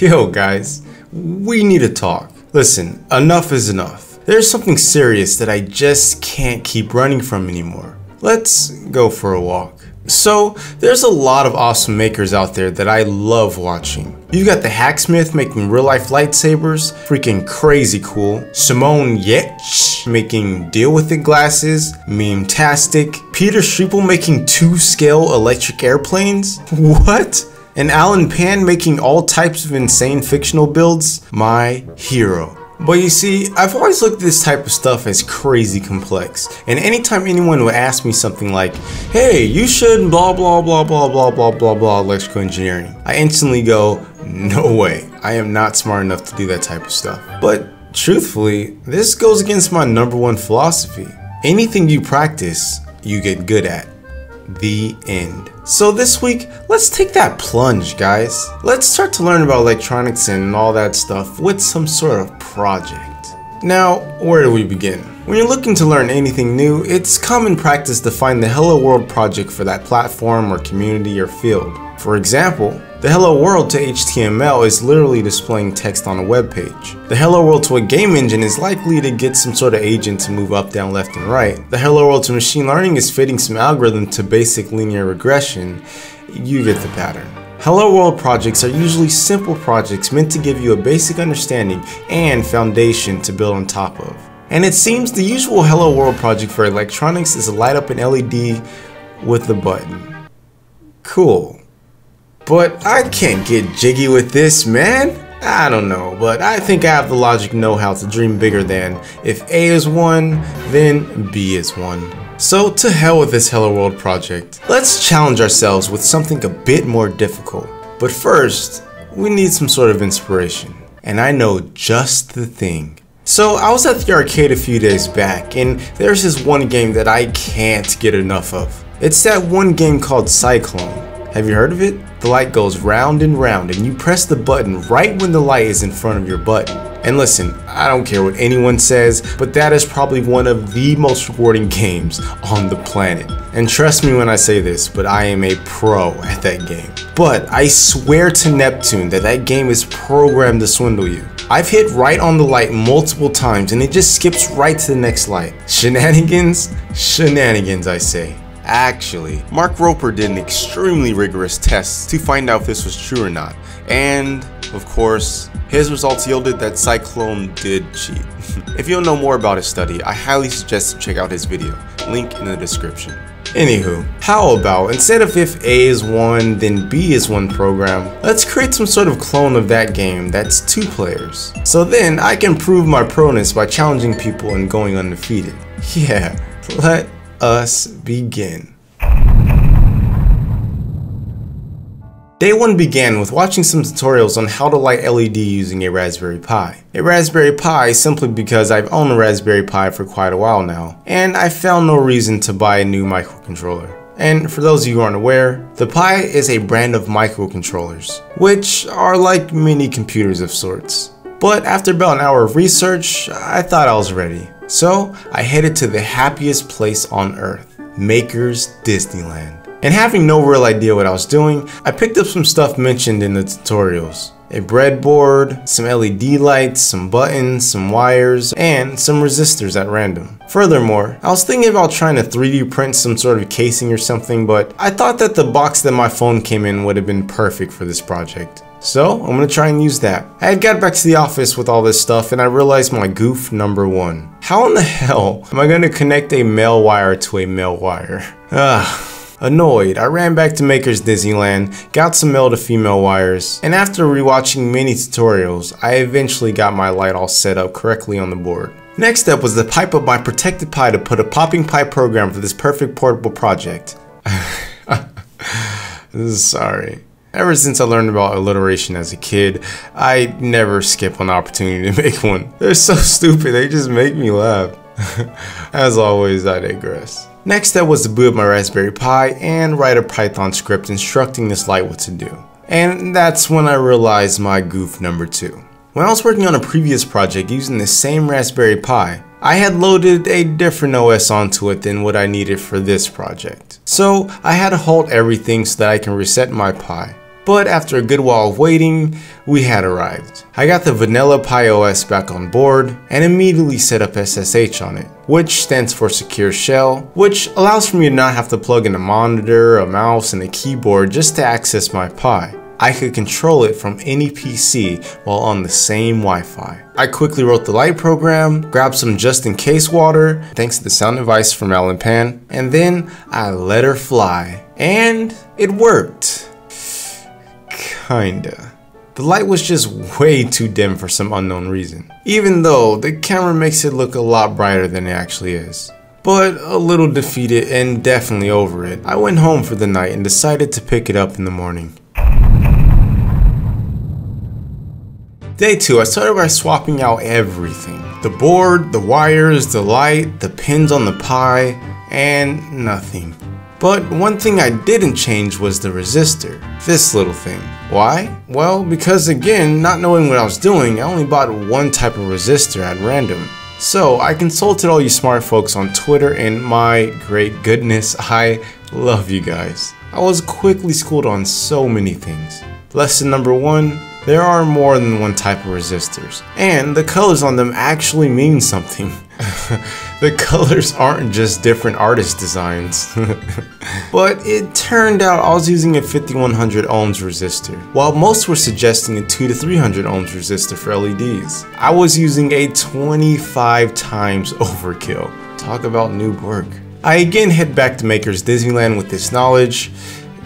Yo guys, we need to talk. Listen, enough is enough. There's something serious that I just can't keep running from anymore. Let's go for a walk. So there's a lot of awesome makers out there that I love watching. You've got the Hacksmith making real life lightsabers, freaking crazy cool. Simone Yetch making deal with it glasses, meme-tastic. Peter Schreepel making 2-scale electric airplanes, what? And Alan Pan making all types of insane fictional builds, my hero. But you see, I've always looked at this type of stuff as crazy complex, and anytime anyone would ask me something like, hey, you should blah blah blah blah blah blah blah blah electrical engineering, I instantly go, no way, I am not smart enough to do that type of stuff. But truthfully, this goes against my #1 philosophy. Anything you practice, you get good at. The end. So this week, let's take that plunge, guys. Let's start to learn about electronics and all that stuff with some sort of project. Now, where do we begin? When you're looking to learn anything new, it's common practice to find the Hello World project for that platform or community or field. For example, the Hello World to HTML is literally displaying text on a web page. The Hello World to a game engine is likely to get some sort of agent to move up, down, left, and right. The Hello World to machine learning is fitting some algorithm to basic linear regression. You get the pattern. Hello World projects are usually simple projects meant to give you a basic understanding and foundation to build on top of. And it seems the usual Hello World project for electronics is to light up an LED with a button. Cool. But I can't get jiggy with this, man. I don't know, but I think I have the logic know-how to dream bigger than if A is 1, then B is 1. So to hell with this Hello World project. Let's challenge ourselves with something a bit more difficult. But first, we need some sort of inspiration. And I know just the thing. So I was at the arcade a few days back, and there's this one game that I can't get enough of. It's that one game called Cyclone. Have you heard of it? The light goes round and round, and you press the button right when the light is in front of your button. And listen, I don't care what anyone says, but that is probably one of the most rewarding games on the planet. And trust me when I say this, but I am a pro at that game. But I swear to Neptune that that game is programmed to swindle you. I've hit right on the light multiple times, and it just skips right to the next light. Shenanigans? Shenanigans, I say. Actually, Mark Rober did an extremely rigorous test to find out if this was true or not, and of course, his results yielded that Cyclone did cheat. If you don't know more about his study, I highly suggest you check out his video, link in the description. Anywho, how about instead of if A is 1 then B is 1 program, let's create some sort of clone of that game that's 2 players. So then I can prove my proness by challenging people and going undefeated. Yeah, let us begin. Day 1 began with watching some tutorials on how to light LED using a Raspberry Pi. A Raspberry Pi simply because I've owned a Raspberry Pi for quite a while now, and I found no reason to buy a new microcontroller. And for those of you who aren't aware, the Pi is a brand of microcontrollers, which are like mini computers of sorts. But after about an hour of research, I thought I was ready. So I headed to the happiest place on earth, Maker's Disneyland. And having no real idea what I was doing, I picked up some stuff mentioned in the tutorials. A breadboard, some LED lights, some buttons, some wires, and some resistors at random. Furthermore, I was thinking about trying to 3D print some sort of casing or something, but I thought that the box that my phone came in would have been perfect for this project. So I'm gonna try and use that. I had got back to the office with all this stuff and I realized my goof #1. How in the hell am I gonna connect a male wire to a male wire? Ugh. Annoyed, I ran back to Maker's Disneyland, got some male to female wires, and after rewatching many tutorials, I eventually got my light all set up correctly on the board. Next step was to pipe up my protected Pi to put a popping Pi program for this perfect portable project. Sorry. Ever since I learned about alliteration as a kid, I never skip on the opportunity to make one. They're so stupid, they just make me laugh. As always, I digress. Next step was to boot up my Raspberry Pi and write a Python script instructing this light what to do. And that's when I realized my goof #2. When I was working on a previous project using the same Raspberry Pi, I had loaded a different OS onto it than what I needed for this project. So I had to halt everything so that I can reset my Pi. but after a good while of waiting, we had arrived. I got the vanilla Pi OS back on board and immediately set up SSH on it, which stands for Secure Shell, which allows for me to not have to plug in a monitor, a mouse, and a keyboard just to access my Pi. I could control it from any PC while on the same Wi-Fi. I quickly wrote the light program, grabbed some just-in-case water, thanks to the sound advice from Alan Pan, and then I let her fly. And it worked. Kinda. The light was just way too dim for some unknown reason, even though the camera makes it look a lot brighter than it actually is. But a little defeated and definitely over it, I went home for the night and decided to pick it up in the morning. Day 2, I started by swapping out everything. The board, the wires, the light, the pins on the Pi, and nothing. But one thing I didn't change was the resistor. This little thing. Why? Well, because again, not knowing what I was doing, I only bought one type of resistor at random. So I consulted all you smart folks on Twitter, and my great goodness, I love you guys. I was quickly schooled on so many things. Lesson number 1. There are more than one type of resistors, and the colors on them actually mean something. The colors aren't just different artist designs. But it turned out I was using a 5100 ohms resistor, while most were suggesting a 2 to 300 ohms resistor for LEDs. I was using a 25 times overkill. Talk about noob work. I again head back to Maker's Disneyland with this knowledge.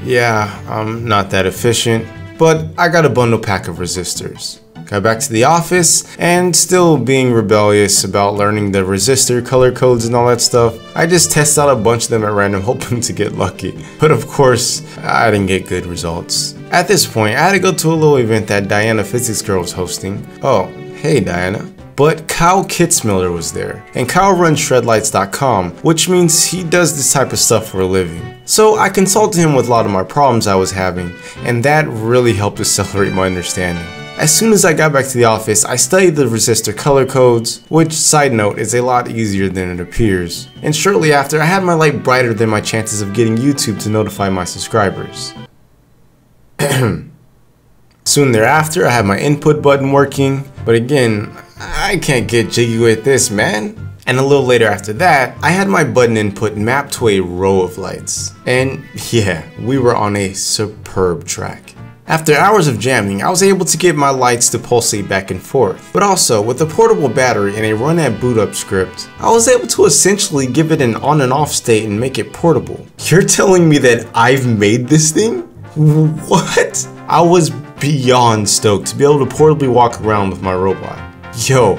Yeah, I'm not that efficient. But I got a bundle pack of resistors. Got back to the office, and still being rebellious about learning the resistor color codes and all that stuff, I just tested out a bunch of them at random hoping to get lucky. But of course, I didn't get good results. At this point, I had to go to a little event that Diana Physics Girl was hosting. Oh, hey Diana. But Kyle Kitzmiller was there, and Kyle runs Shredlights.com, which means he does this type of stuff for a living. So I consulted him with a lot of my problems I was having, and that really helped accelerate my understanding. As soon as I got back to the office, I studied the resistor color codes, which, side note, is a lot easier than it appears. And shortly after, I had my light brighter than my chances of getting YouTube to notify my subscribers. Soon thereafter, I had my input button working, but again, I can't get jiggy with this, man. And a little later after that, I had my button input mapped to a row of lights. And yeah, we were on a superb track. After hours of jamming, I was able to get my lights to pulsate back and forth. But also, with a portable battery and a run at boot up script, I was able to essentially give it an on and off state and make it portable. You're telling me that I've made this thing? What? I was beyond stoked to be able to portably walk around with my robot. Yo,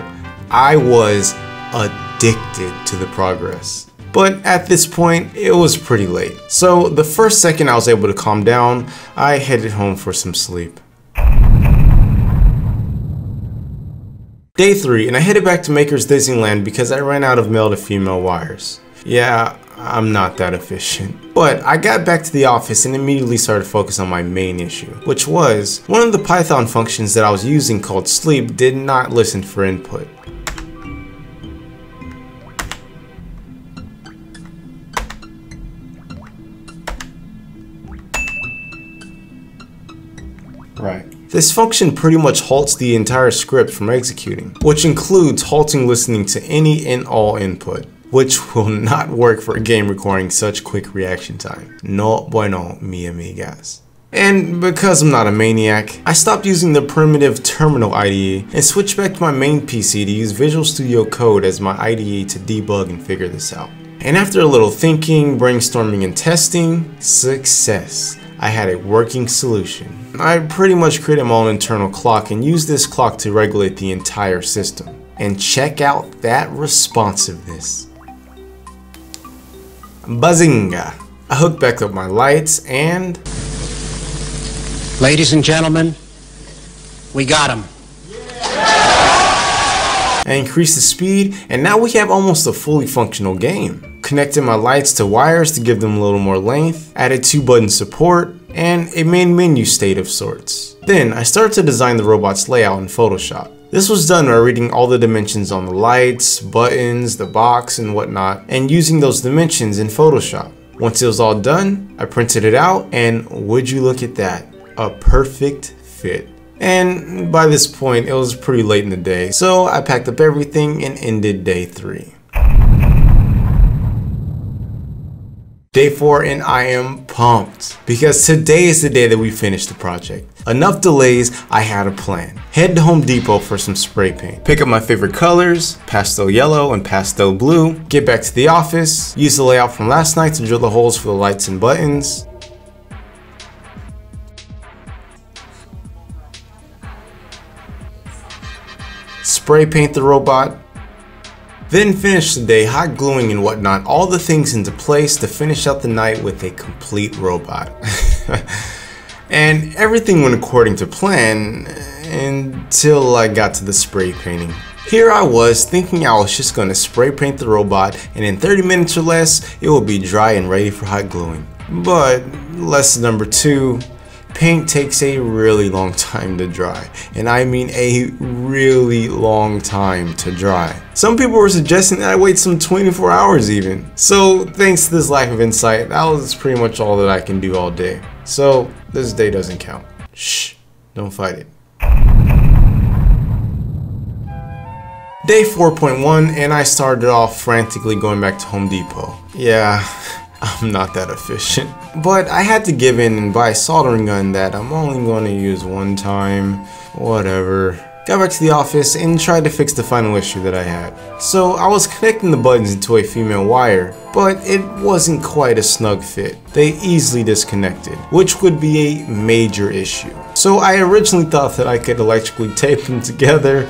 I was addicted to the progress. But at this point, it was pretty late. So the first second I was able to calm down, I headed home for some sleep. Day 3, and I headed back to Maker's Disneyland because I ran out of male to female wires. Yeah, I'm not that efficient. But I got back to the office and immediately started to focus on my main issue, which was one of the Python functions that I was using called sleep did not listen for input. Right. This function pretty much halts the entire script from executing, which includes halting listening to any and all input, which will not work for a game requiring such quick reaction time. No bueno, mi amigas. And because I'm not a maniac, I stopped using the primitive terminal IDE and switched back to my main PC to use Visual Studio Code as my IDE to debug and figure this out. And after a little thinking, brainstorming, and testing, success. I had a working solution. I pretty much created my own internal clock and used this clock to regulate the entire system. And check out that responsiveness. Bazinga! I hooked back up my lights and... Ladies and gentlemen, we got him. Yeah. I increased the speed, and now we have almost a fully functional game. Connected my lights to wires to give them a little more length, added 2-button support, and a main menu state of sorts. Then I started to design the robot's layout in Photoshop. This was done by reading all the dimensions on the lights, buttons, the box, and whatnot, and using those dimensions in Photoshop. Once it was all done, I printed it out, and would you look at that? a perfect fit. And by this point, it was pretty late in the day, so I packed up everything and ended day 3. Day 4, and I am pumped because today is the day that we finish the project. Enough delays, I had a plan. Head to Home Depot for some spray paint. Pick up my favorite colors, pastel yellow and pastel blue. Get back to the office. Use the layout from last night to drill the holes for the lights and buttons. Spray paint the robot. Then finish the day hot gluing and whatnot, all the things into place to finish out the night with a complete robot. And everything went according to plan until I got to the spray painting. Here I was thinking I was just going to spray paint the robot and in 30 minutes or less it will be dry and ready for hot gluing. But lesson number 2, paint takes a really long time to dry, and I mean a really long time to dry. Some people were suggesting that I wait some 24 hours even. So thanks to this lack of insight, that was pretty much all that I can do all day. So this day doesn't count. Shh, don't fight it. Day 4.1, and I started off frantically going back to Home Depot. Yeah, I'm not that efficient. But I had to give in and buy a soldering gun that I'm only going to use one time. Whatever. Got back to the office and tried to fix the final issue that I had. So I was connecting the buttons into a female wire, but it wasn't quite a snug fit. They easily disconnected, which would be a major issue. So I originally thought that I could electrically tape them together.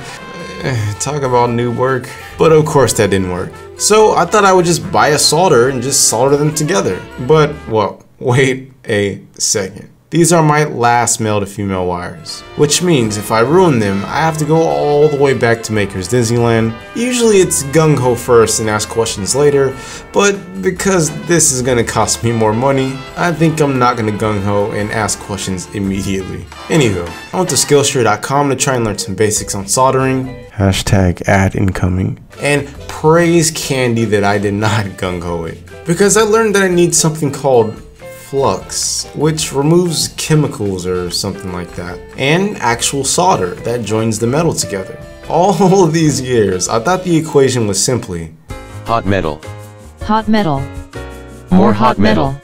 Talk about noob work. But of course that didn't work. So I thought I would just buy a solder and just solder them together. But, well, wait a second. These are my last male to female wires, which means if I ruin them, I have to go all the way back to Maker's Disneyland. Usually it's gung-ho first and ask questions later, but because this is gonna cost me more money, I think I'm not gonna gung-ho and ask questions immediately. Anywho, I went to Skillshare.com to try and learn some basics on soldering. Hashtag ad incoming. And praise candy that I did not gung-ho it. Because I learned that I need something called flux, which removes chemicals or something like that. And actual solder that joins the metal together. All of these years, I thought the equation was simply hot metal. Hot metal. More hot metal.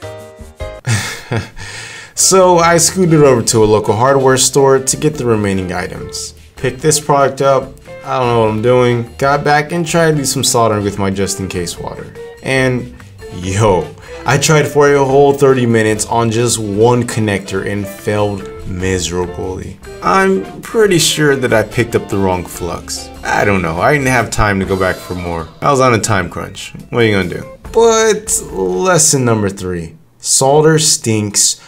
So I scooted over to a local hardware store to get the remaining items. Picked this product up. I don't know what I'm doing. Got back and tried to do some soldering with my just-in-case water. And yo, I tried for a whole 30 minutes on just one connector and failed miserably. I'm pretty sure that I picked up the wrong flux. I don't know, I didn't have time to go back for more. I was on a time crunch. What are you gonna do? But lesson number 3, solder stinks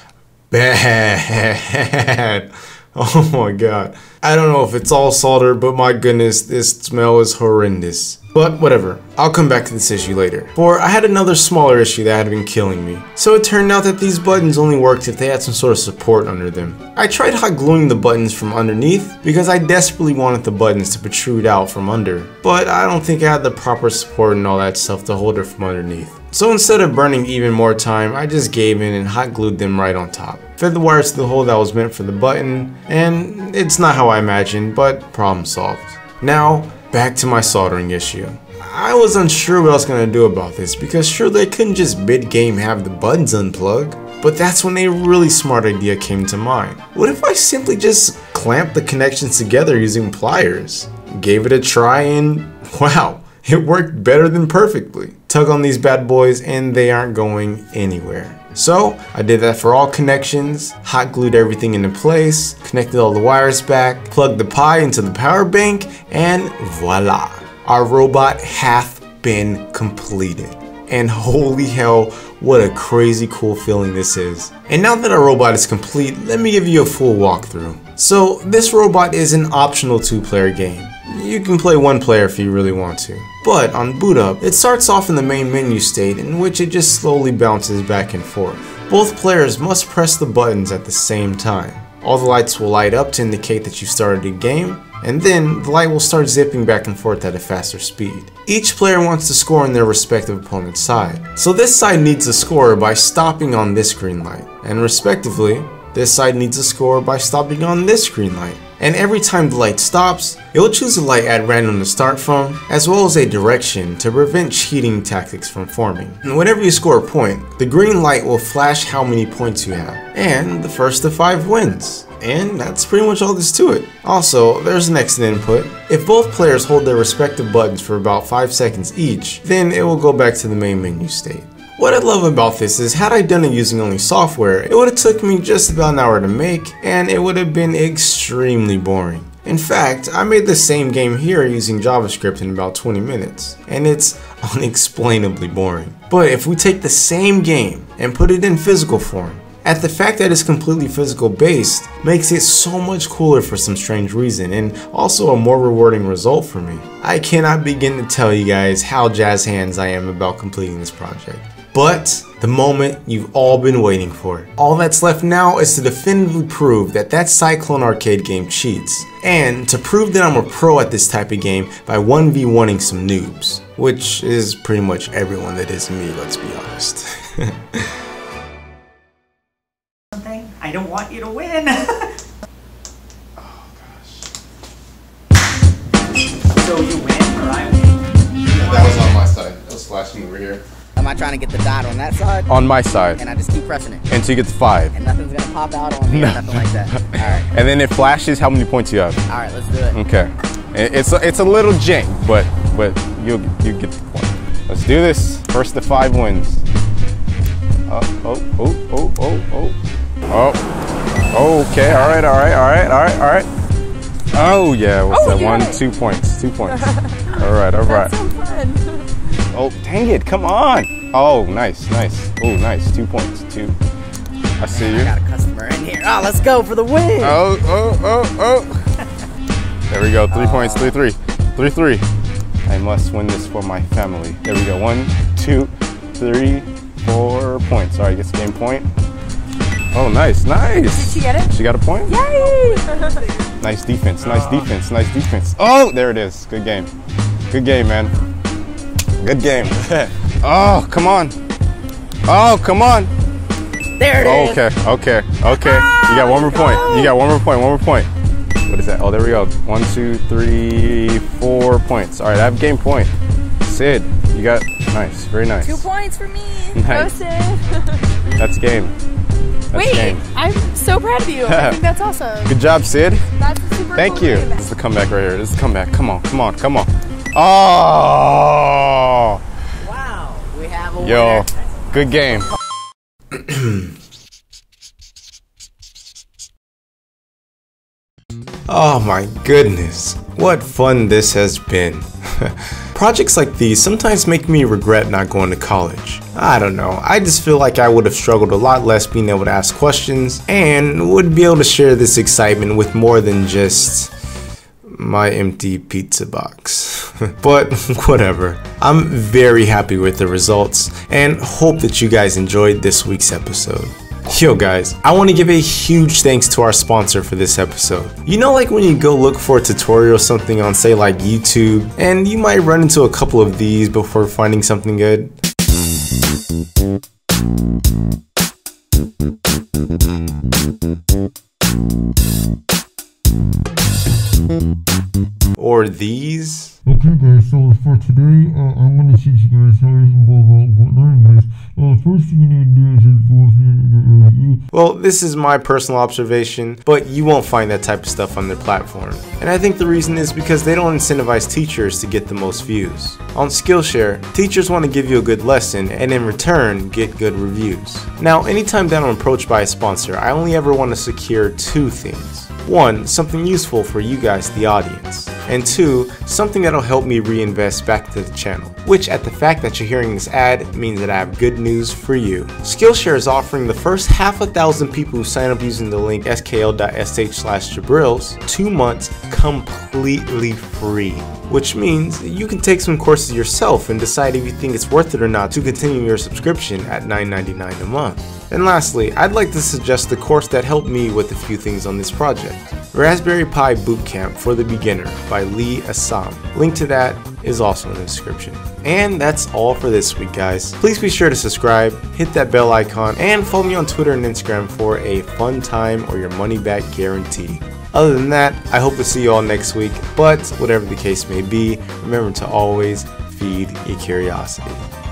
bad. Oh my god. I don't know if it's all solder, but my goodness, this smell is horrendous. But whatever, I'll come back to this issue later. For I had another smaller issue that had been killing me. So it turned out that these buttons only worked if they had some sort of support under them. I tried hot gluing the buttons from underneath because I desperately wanted the buttons to protrude out from under. But I don't think I had the proper support and all that stuff to hold it from underneath. So instead of burning even more time, I just gave in and hot glued them right on top. Fed the wires to the hole that was meant for the button, and it's not how I imagined, but problem solved. Now, back to my soldering issue. I was unsure what I was gonna do about this because surely I couldn't just mid-game have the buttons unplugged, but that's when a really smart idea came to mind. What if I simply just clamped the connections together using pliers? Gave it a try and wow, it worked better than perfectly. Tug on these bad boys and they aren't going anywhere. So I did that for all connections, hot glued everything into place, connected all the wires back, plugged the Pi into the power bank, and voila. Our robot hath been completed. And holy hell, what a crazy cool feeling this is. And now that our robot is complete, let me give you a full walkthrough. So this robot is an optional 2-player game. You can play 1 player if you really want to. But on boot up, it starts off in the main menu state in which it just slowly bounces back and forth. Both players must press the buttons at the same time. All the lights will light up to indicate that you started a game, and then the light will start zipping back and forth at a faster speed. Each player wants to score on their respective opponent's side. So this side needs to score by stopping on this green light, and respectively, This side needs a score by stopping on this green light. And every time the light stops, you'll choose a light at random to start from, as well as a direction to prevent cheating tactics from forming. And whenever you score a point, the green light will flash how many points you have, and the first to 5 wins. And that's pretty much all there's to it. Also, there's an exit input. If both players hold their respective buttons for about 5 seconds each, then it will go back to the main menu state. What I love about this is, had I done it using only software, it would have took me just about an hour to make, and it would have been extremely boring. In fact, I made the same game here using JavaScript in about 20 minutes, and it's unexplainably boring. But if we take the same game and put it in physical form, at the fact that it's completely physical based makes it so much cooler for some strange reason, and also a more rewarding result for me. I cannot begin to tell you guys how jazz hands I am about completing this project. But the moment you've all been waiting for. All that's left now is to definitively prove that that Cyclone arcade game cheats, and to prove that I'm a pro at this type of game by 1v1ing some noobs, which is pretty much everyone that is me, let's be honest. Something? I don't want you to win. Oh gosh. So you win or I win? Yeah, that was on my side. That was flashing over here. Am I trying to get the dot on that side? On my side. And I just keep pressing it. Until you get to 5. And nothing's gonna pop out on me or nothing like that. All right. And then it flashes how many points you have. All right, let's do it. Okay. It's a little jank, but you get the point. Let's do this. First to 5 wins. Oh. Okay. All right. Oh yeah. What's that? One, right. 2 points. 2 points. All right. That's so fun. Oh, dang it, come on. Oh, nice. Oh, nice, 2 points, I see you. I got a customer in here. Oh, let's go for the win. Oh. There we go, 3 points, three. I must win this for my family. There we go, 1, 2, 3, 4 points. All right, gets game point. Oh, nice. Did she get it? She got a point? Yay! Nice defense. Oh, there it is, good game, man. Good game. Oh, come on. There it is. Okay. Ah, you got one more point. You got one more point. What is that? Oh, there we go. 1, 2, 3, 4 points. All right, I have game point. Sid, you got, nice, very nice. 2 points for me. Nice. Go, Sid. That's game. Wait, I'm so proud of you. I think that's awesome. Good job, Sid. That's super Thank cool you. Game. This is the comeback right here. This is the comeback. Come on. Oh! Wow, we have a winner. Yo, good game. Oh my goodness, what fun this has been. Projects like these sometimes make me regret not going to college. I don't know, I just feel like I would have struggled a lot less being able to ask questions and would be able to share this excitement with more than just my empty pizza box. But whatever, I'm very happy with the results and hope that you guys enjoyed this week's episode. Yo guys, I want to give a huge thanks to our sponsor for this episode. You know, like when you go look for a tutorial or something on, say, like YouTube, and you might run into a couple of these before finding something good? Or these. Okay guys, so for today, I'm going to teach you guys how you can go about learning this. First thing you need to do is just go through your... Well, this is my personal observation, but you won't find that type of stuff on their platform. And I think the reason is because they don't incentivize teachers to get the most views. On Skillshare, teachers want to give you a good lesson and in return get good reviews. Now, anytime that I'm approached by a sponsor, I only ever want to secure 2 things. 1, something useful for you guys, the audience. And 2, something that'll help me reinvest back to the channel, which at the fact that you're hearing this ad means that I have good news for you. Skillshare is offering the first 1,000 people who sign up using the link skl.sh/jabril's 2 months complete completely free, which means you can take some courses yourself and decide if you think it's worth it or not to continue your subscription at $9.99 a month. And lastly, I'd like to suggest the course that helped me with a few things on this project, Raspberry Pi Bootcamp for the Beginner by Lee Assam. Link to that is also in the description. And that's all for this week, guys. Please be sure to subscribe, hit that bell icon, and follow me on Twitter and Instagram for a fun time or your money back guarantee. Other than that, I hope to see you all next week, but whatever the case may be, remember to always feed your curiosity.